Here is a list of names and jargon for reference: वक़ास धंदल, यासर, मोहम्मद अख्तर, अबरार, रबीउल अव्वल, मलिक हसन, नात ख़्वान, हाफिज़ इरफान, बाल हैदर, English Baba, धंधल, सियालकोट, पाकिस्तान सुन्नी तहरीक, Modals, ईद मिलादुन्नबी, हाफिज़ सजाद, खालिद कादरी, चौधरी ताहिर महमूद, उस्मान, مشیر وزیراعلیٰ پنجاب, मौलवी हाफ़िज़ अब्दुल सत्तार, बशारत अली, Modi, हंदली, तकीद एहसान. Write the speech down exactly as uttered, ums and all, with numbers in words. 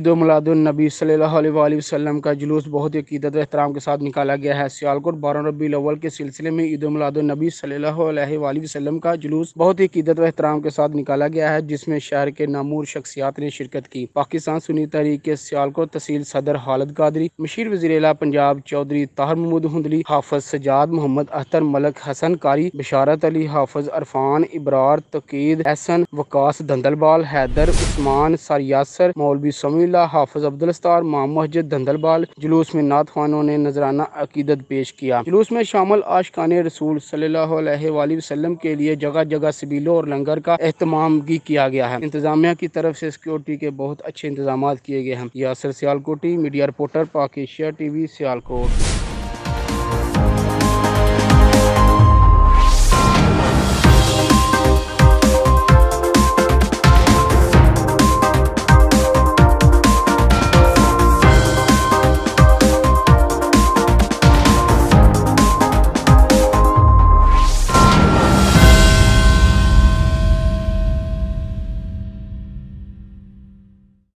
ईद मिलादुन्नबी सल्लल्लाहु अलैहि वसल्लम का जुलूस बहुत अक़ीदत व एहतराम के साथ निकाला गया है। सियालकोट बारह रबीउल अव्वल के सिलसिले में ईद मिलादुन्नबी सल्लल्लाहु अलैहि वसल्लम का जुलूस बहुत अक़ीदत व एहतराम के साथ निकाला गया है, जिसमें शहर के नामूर शख्सियात ने शिरकत की। पाकिस्तान सुन्नी तहरीक के सियालकोट तहसील सदर खालिद कादरी, मशीर वज़ीर-ए-आला पंजाब चौधरी ताहिर महमूद हंदली, हाफिज़ सजाद, मोहम्मद अख्तर, मलिक हसन कारी, बशारत अली, हाफिज़ इरफान, अबरार, तकीद एहसान, वक़ास धंदल, बाल हैदर, उस्मान सार, यासर, मौलवी हाफ़िज़ अब्दुल सत्तार, इमाम मस्जिद धंधल। जुलूस में नात ख़्वानों ने नजराना अक़ीदत पेश किया। जुलूस में शामिल आशिकाने रसूल सल्लल्लाहु अलैहि वसल्लम के लिए जगह जगह सबीलों और लंगर का एहतमाम भी किया गया है। इंतजामिया की तरफ से सिक्योरिटी के बहुत अच्छे इंतजाम किए गए हैं। यासर Sialkoti, media reporter Pakistan TV सियालकोट।